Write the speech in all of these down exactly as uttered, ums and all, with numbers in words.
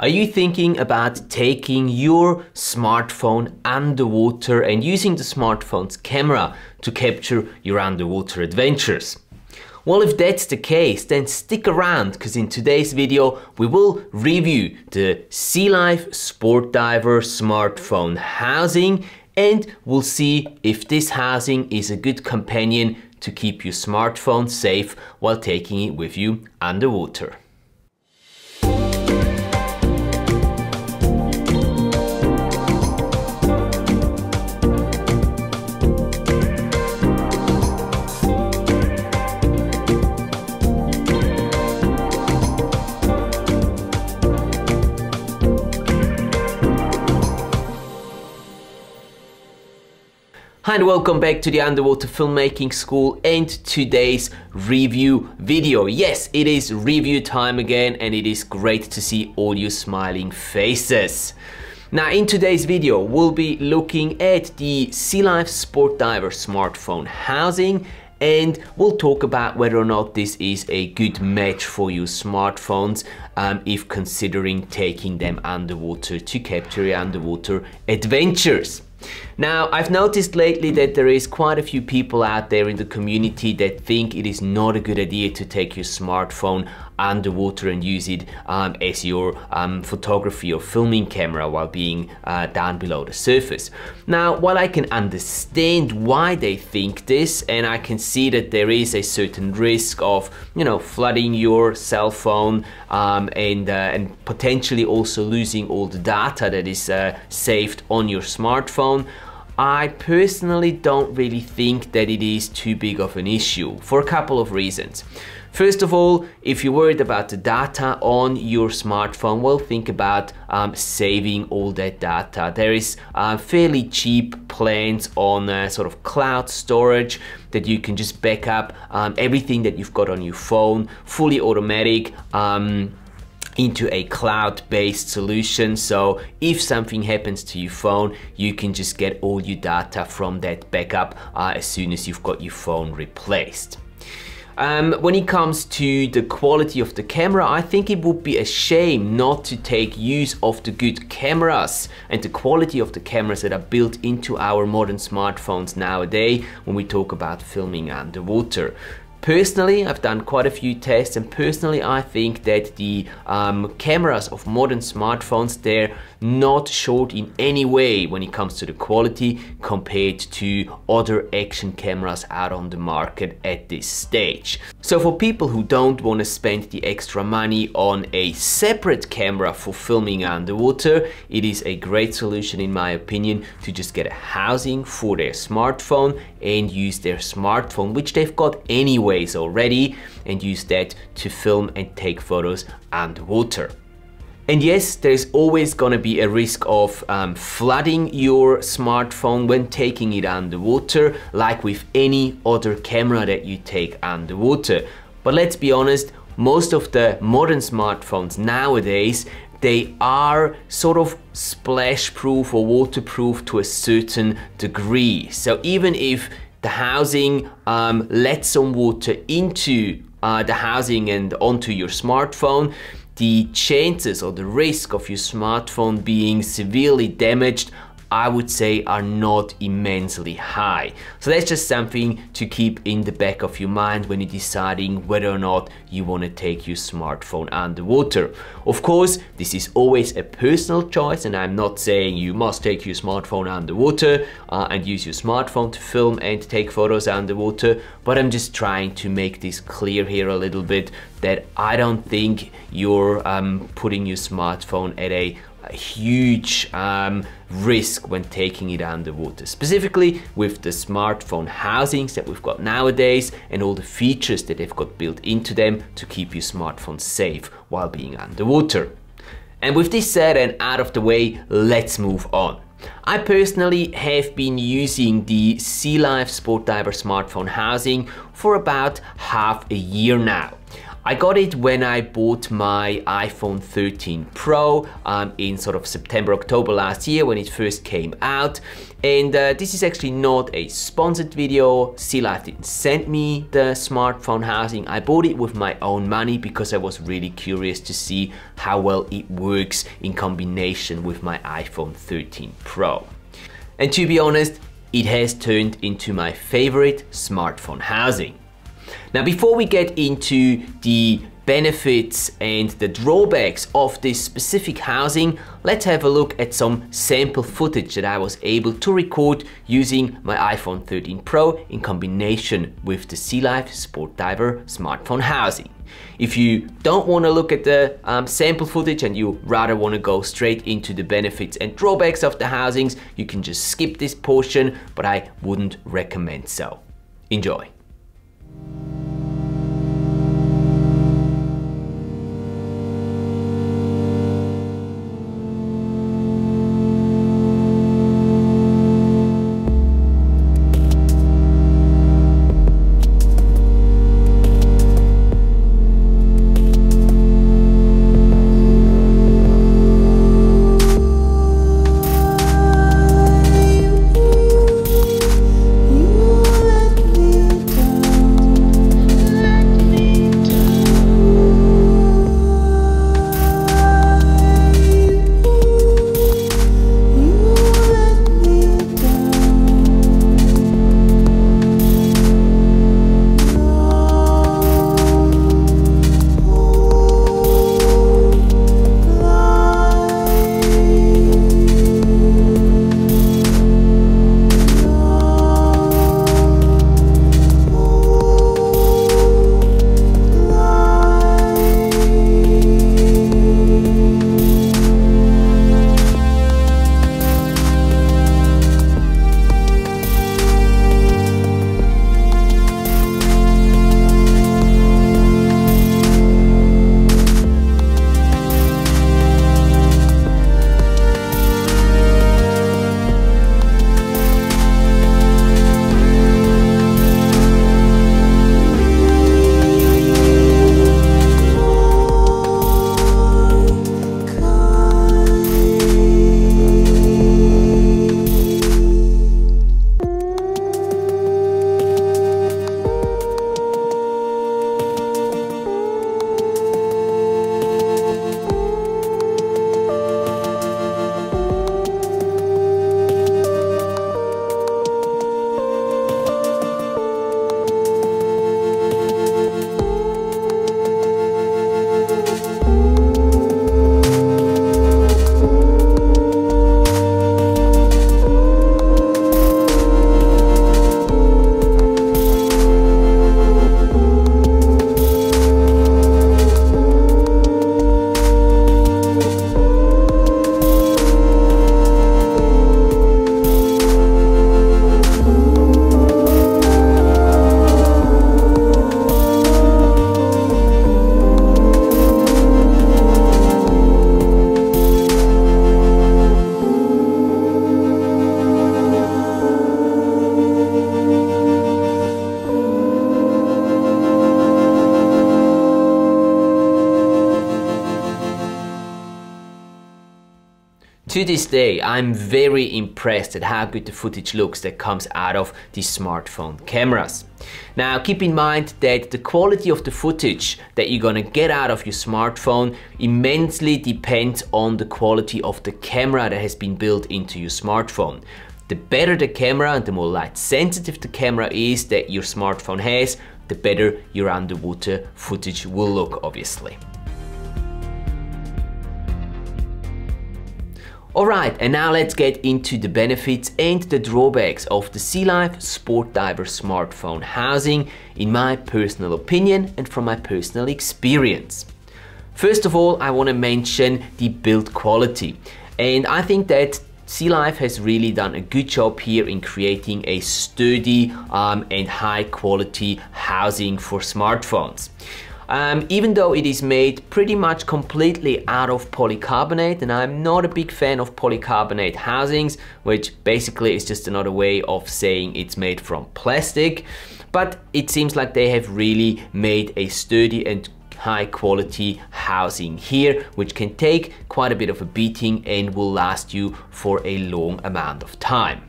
Are you thinking about taking your smartphone underwater and using the smartphone's camera to capture your underwater adventures? Well, if that's the case, then stick around, because in today's video we will review the SeaLife SportDiver smartphone housing, and we'll see if this housing is a good companion to keep your smartphone safe while taking it with you underwater. Hi and welcome back to the Underwater Filmmaking School and today's review video. Yes, it is review time again, and it is great to see all your smiling faces. Now, in today's video we'll be looking at the SeaLife SportDiver smartphone housing, and we'll talk about whether or not this is a good match for your smartphones um, if considering taking them underwater to capture your underwater adventures. Now, I've noticed lately that there is quite a few people out there in the community that think it is not a good idea to take your smartphone underwater and use it um, as your um, photography or filming camera while being uh, down below the surface. Now, while I can understand why they think this, and I can see that there is a certain risk of, you know, flooding your cell phone um, and, uh, and potentially also losing all the data that is uh, saved on your smartphone, I personally don't really think that it is too big of an issue, for a couple of reasons. First of all, if you're worried about the data on your smartphone, well, think about um, saving all that data. There is uh, fairly cheap plans on uh, sort of cloud storage that you can just back up um, everything that you've got on your phone, fully automatic, um, into a cloud-based solution. So if something happens to your phone, you can just get all your data from that backup uh, as soon as you've got your phone replaced. Um, when it comes to the quality of the camera, I think it would be a shame not to take use of the good cameras and the quality of the cameras that are built into our modern smartphones nowadays when we talk about filming underwater. Personally, I've done quite a few tests, and personally I think that the um, cameras of modern smartphones, they're not short in any way when it comes to the quality compared to other action cameras out on the market at this stage. So for people who don't want to spend the extra money on a separate camera for filming underwater, it is a great solution in my opinion to just get a housing for their smartphone and use their smartphone, which they've got anyway already, and use that to film and take photos underwater. And yes, there's always going to be a risk of um, flooding your smartphone when taking it underwater, like with any other camera that you take underwater. But let's be honest, most of the modern smartphones nowadays, they are sort of splash proof or waterproof to a certain degree. So even if the housing um, lets some water into uh, the housing and onto your smartphone, the chances or the risk of your smartphone being severely damaged, I would say, are not immensely high. So that's just something to keep in the back of your mind when you're deciding whether or not you want to take your smartphone underwater. Of course, this is always a personal choice, and I'm not saying you must take your smartphone underwater uh, and use your smartphone to film and take photos underwater, but I'm just trying to make this clear here a little bit, that I don't think you're um, putting your smartphone at a A huge um, risk when taking it underwater, specifically with the smartphone housings that we've got nowadays and all the features that they've got built into them to keep your smartphone safe while being underwater. And with this said and out of the way, let's move on. I personally have been using the SeaLife SportDiver smartphone housing for about half a year now. I got it when I bought my iPhone thirteen Pro um, in sort of September, October last year when it first came out. And uh, this is actually not a sponsored video. SeaLife didn't send me the smartphone housing. I bought it with my own money because I was really curious to see how well it works in combination with my iPhone thirteen Pro. And to be honest, it has turned into my favorite smartphone housing. Now, before we get into the benefits and the drawbacks of this specific housing, let's have a look at some sample footage that I was able to record using my iPhone thirteen Pro in combination with the SeaLife SportDiver smartphone housing. If you don't want to look at the um, sample footage and you rather want to go straight into the benefits and drawbacks of the housings, you can just skip this portion, but I wouldn't recommend so. Enjoy. To this day, I'm very impressed at how good the footage looks that comes out of these smartphone cameras. Now, keep in mind that the quality of the footage that you're gonna get out of your smartphone immensely depends on the quality of the camera that has been built into your smartphone. The better the camera and the more light sensitive the camera is that your smartphone has, the better your underwater footage will look, obviously. Alright, and now let's get into the benefits and the drawbacks of the SeaLife SportDiver smartphone housing, in my personal opinion and from my personal experience. First of all, I want to mention the build quality, and I think that SeaLife has really done a good job here in creating a sturdy um, and high quality housing for smartphones. Um, even though it is made pretty much completely out of polycarbonate, and I'm not a big fan of polycarbonate housings, which basically is just another way of saying it's made from plastic, but it seems like they have really made a sturdy and high quality housing here, which can take quite a bit of a beating and will last you for a long amount of time.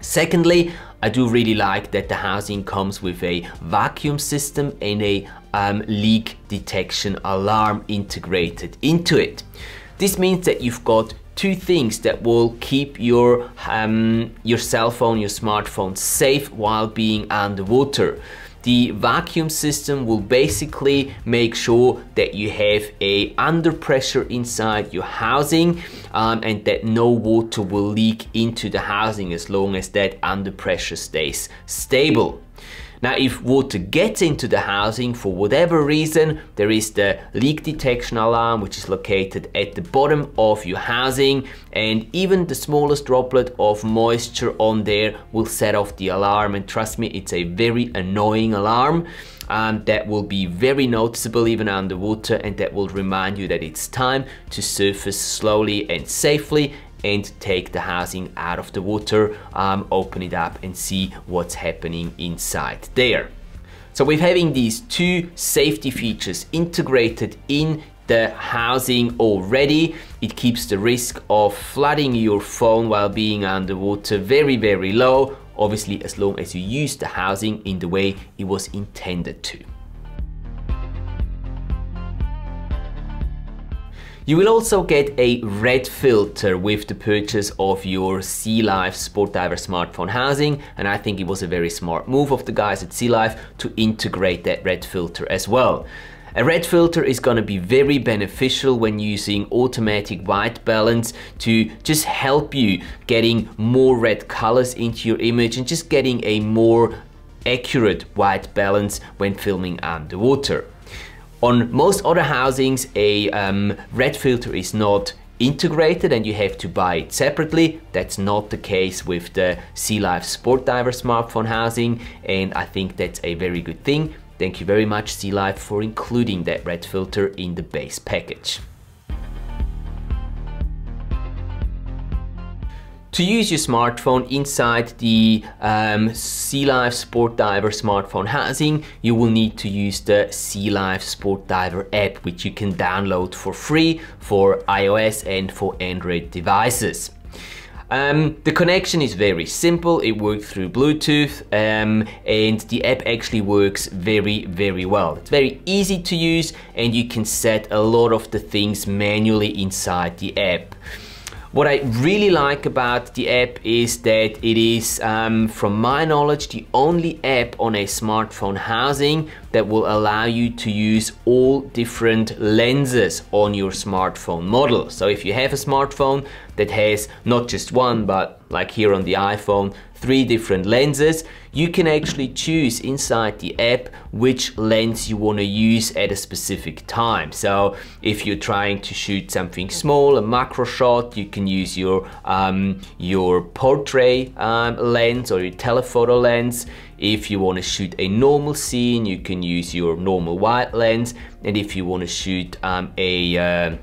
Secondly, I do really like that the housing comes with a vacuum system and a um, leak detection alarm integrated into it. This means that you've got two things that will keep your, um, your cell phone, your smartphone safe while being underwater. The vacuum system will basically make sure that you have a under pressure inside your housing um, and that no water will leak into the housing as long as that under pressure stays stable. Now, if water gets into the housing for whatever reason, there is the leak detection alarm, which is located at the bottom of your housing, and even the smallest droplet of moisture on there will set off the alarm. And trust me, it's a very annoying alarm um, that will be very noticeable even underwater, and that will remind you that it's time to surface slowly and safely and take the housing out of the water, um, open it up and see what's happening inside there. So with having these two safety features integrated in the housing already, it keeps the risk of flooding your phone while being underwater very, very low, obviously as long as you use the housing in the way it was intended to. You will also get a red filter with the purchase of your SeaLife SportDiver smartphone housing, and I think it was a very smart move of the guys at SeaLife to integrate that red filter as well. A red filter is going to be very beneficial when using automatic white balance to just help you getting more red colors into your image and just getting a more accurate white balance when filming underwater. On most other housings, a um, red filter is not integrated and you have to buy it separately. That's not the case with the SeaLife SportDiver smartphone housing, and I think that's a very good thing. Thank you very much, SeaLife, for including that red filter in the base package. To use your smartphone inside the um, SeaLife SportDiver smartphone housing, you will need to use the SeaLife SportDiver app, which you can download for free for iOS and for Android devices. Um, the connection is very simple. It works through Bluetooth, um, and the app actually works very, very well. It's very easy to use, and you can set a lot of the things manually inside the app. What I really like about the app is that it is, um, from my knowledge, the only app on a smartphone housing that will allow you to use all different lenses on your smartphone model. So if you have a smartphone that has not just one, but like here on the iPhone, three different lenses, you can actually choose inside the app which lens you want to use at a specific time. So if you're trying to shoot something small, a macro shot, you can use your, um, your portrait um, lens or your telephoto lens. If you want to shoot a normal scene, you can use your normal wide lens. And if you want to shoot um, a uh,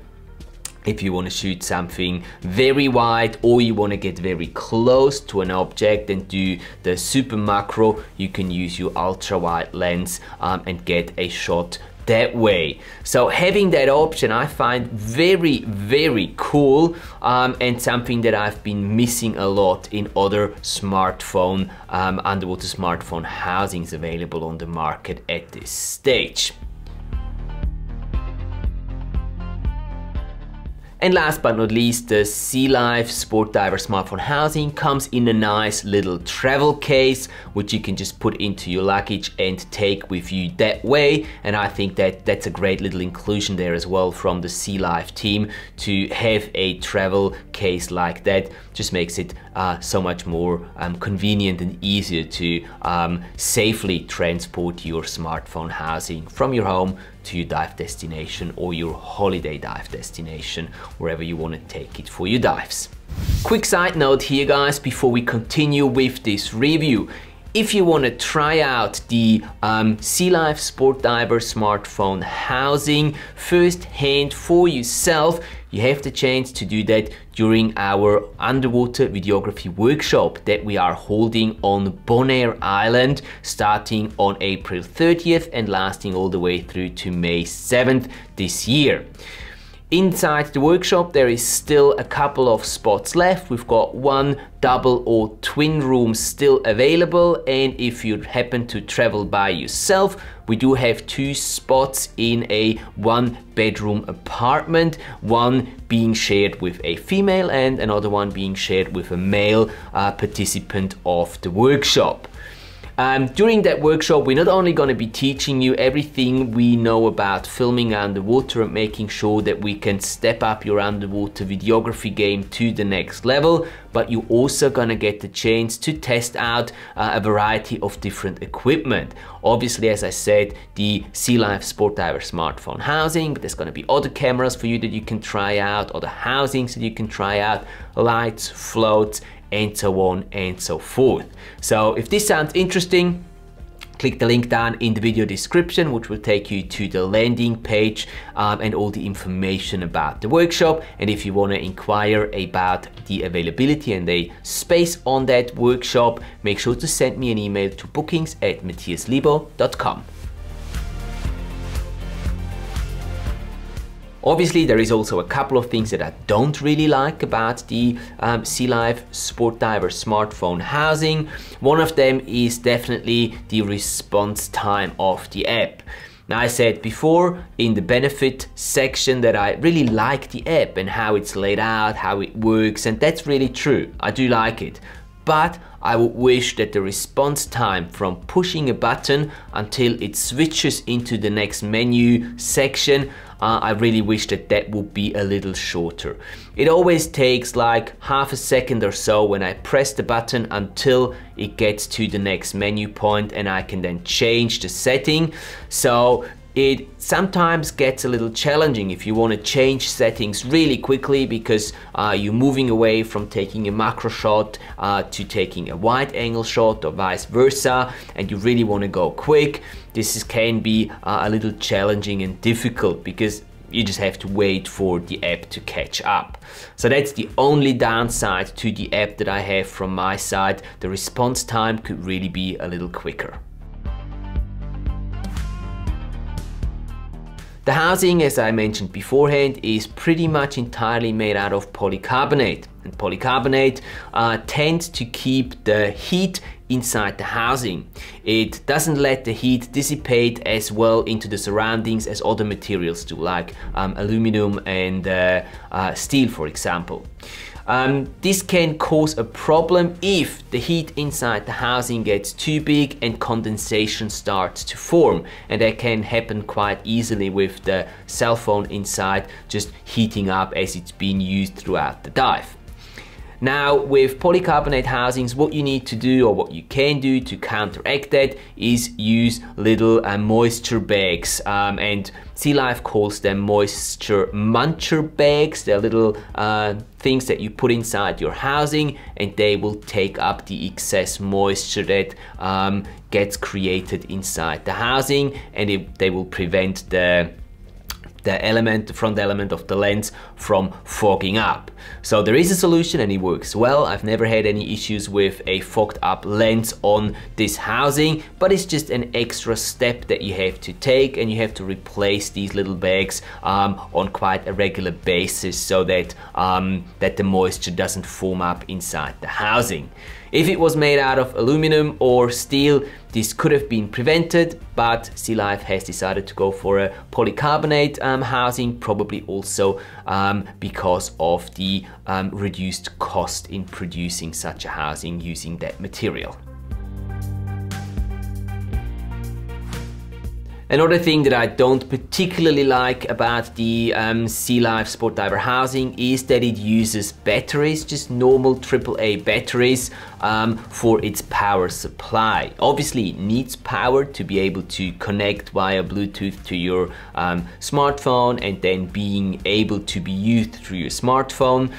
If you want to shoot something very wide or you want to get very close to an object and do the super macro, you can use your ultra wide lens um, and get a shot that way. So having that option I find very, very cool um, and something that I've been missing a lot in other smartphone, um, underwater smartphone housings available on the market at this stage. And last but not least, the SeaLife SportDiver smartphone housing comes in a nice little travel case, which you can just put into your luggage and take with you that way. And I think that that's a great little inclusion there as well from the SeaLife team to have a travel case like that. Just makes it uh, so much more um, convenient and easier to um, safely transport your smartphone housing from your home to your dive destination or your holiday dive destination, wherever you want to take it for your dives. Quick side note here, guys, before we continue with this review. If you want to try out the um, SeaLife SportDiver smartphone housing firsthand for yourself, you have the chance to do that during our underwater videography workshop that we are holding on Bonaire Island, starting on April thirtieth and lasting all the way through to May seventh this year. Inside the workshop, there is still a couple of spots left. We've got one double or twin room still available, and if you happen to travel by yourself, we do have two spots in a one bedroom apartment, one being shared with a female and another one being shared with a male uh, participant of the workshop. Um, during that workshop, we're not only going to be teaching you everything we know about filming underwater and making sure that we can step up your underwater videography game to the next level, but you're also going to get the chance to test out uh, a variety of different equipment. Obviously, as I said, the SeaLife SportDiver smartphone housing, but there's going to be other cameras for you that you can try out, other housings that you can try out, lights, floats, and so on and so forth. So if this sounds interesting, click the link down in the video description, which will take you to the landing page um, and all the information about the workshop. And if you want to inquire about the availability and the space on that workshop, make sure to send me an email to bookings at matthias lebo dot com. Obviously, there is also a couple of things that I don't really like about the um, SeaLife SportDiver smartphone housing. One of them is definitely the response time of the app. Now, I said before in the benefit section that I really like the app and how it's laid out, how it works, and that's really true. I do like it. But I would wish that the response time from pushing a button until it switches into the next menu section, uh, I really wish that that would be a little shorter. It always takes like half a second or so when I press the button until it gets to the next menu point and I can then change the setting. So it sometimes gets a little challenging if you want to change settings really quickly, because uh, you're moving away from taking a macro shot uh, to taking a wide angle shot or vice versa, and you really want to go quick. This is, can be uh, a little challenging and difficult because you just have to wait for the app to catch up. So that's the only downside to the app that I have from my side. The response time could really be a little quicker. The housing, as I mentioned beforehand, is pretty much entirely made out of polycarbonate. And polycarbonate uh, tends to keep the heat inside the housing. It doesn't let the heat dissipate as well into the surroundings as other materials do, like um, aluminum and uh, uh, steel, for example. Um, this can cause a problem if the heat inside the housing gets too big and condensation starts to form, and that can happen quite easily with the cell phone inside just heating up as it's been used throughout the dive. Now, with polycarbonate housings, what you need to do, or what you can do to counteract that, is use little uh, moisture bags, um, and SeaLife calls them moisture muncher bags. They're little uh, things that you put inside your housing, and they will take up the excess moisture that um, gets created inside the housing, and it, they will prevent the the element, the front element of the lens from fogging up. So there is a solution and it works well. I've never had any issues with a fogged up lens on this housing, but it's just an extra step that you have to take, and you have to replace these little bags um, on quite a regular basis so that, um, that the moisture doesn't form up inside the housing. If it was made out of aluminum or steel, this could have been prevented, but SeaLife has decided to go for a polycarbonate um, housing, probably also um, because of the um, reduced cost in producing such a housing using that material. Another thing that I don't particularly like about the um, SeaLife SportDiver housing is that it uses batteries, just normal triple A batteries um, for its power supply. Obviously, it needs power to be able to connect via Bluetooth to your um, smartphone and then being able to be used through your smartphone.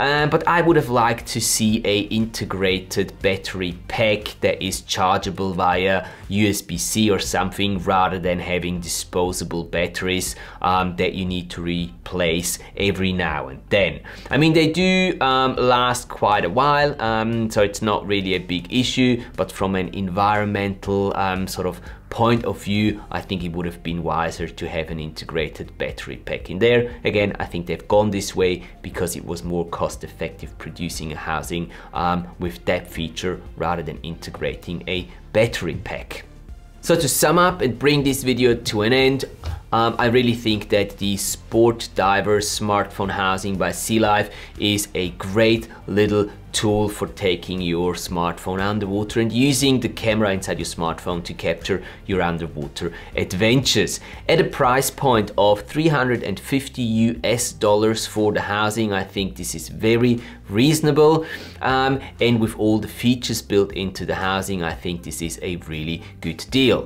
uh, but I would have liked to see a integrated battery pack that is chargeable via U S B C or something, rather than having disposable batteries um, that you need to replace every now and then. I mean, they do um, last quite a while, um, so it's not really a big issue, but from an environmental um, sort of point of view, I think it would have been wiser to have an integrated battery pack in there. Again, I think they've gone this way because it was more cost effective producing a housing um, with that feature rather than integrating a battery pack. So to sum up and bring this video to an end, Um, I really think that the SportDiver smartphone housing by SeaLife is a great little tool for taking your smartphone underwater and using the camera inside your smartphone to capture your underwater adventures. At a price point of three hundred fifty US dollars for the housing, I think this is very reasonable. Um, and with all the features built into the housing, I think this is a really good deal.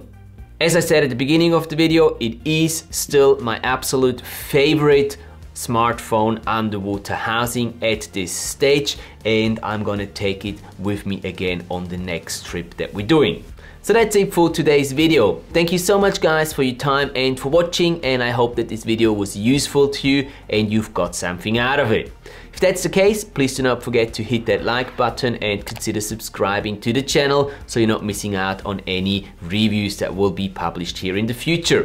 As I said at the beginning of the video, it is still my absolute favorite smartphone underwater housing at this stage, and I'm gonna take it with me again on the next trip that we're doing. So that's it for today's video. Thank you so much guys for your time and for watching, and I hope that this video was useful to you and you've got something out of it. If that's the case, please do not forget to hit that like button and consider subscribing to the channel so you're not missing out on any reviews that will be published here in the future.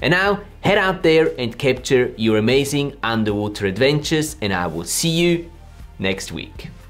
And now, head out there and capture your amazing underwater adventures, and I will see you next week.